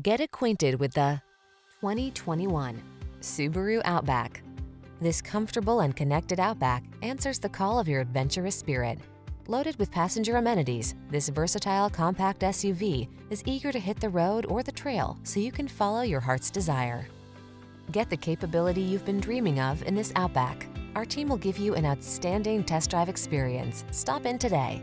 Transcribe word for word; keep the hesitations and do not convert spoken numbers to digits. Get acquainted with the twenty twenty-one Subaru Outback. This comfortable and connected Outback answers the call of your adventurous spirit. Loaded with passenger amenities, this versatile compact S U V is eager to hit the road or the trail so you can follow your heart's desire. Get the capability you've been dreaming of in this Outback. Our team will give you an outstanding test drive experience. Stop in today.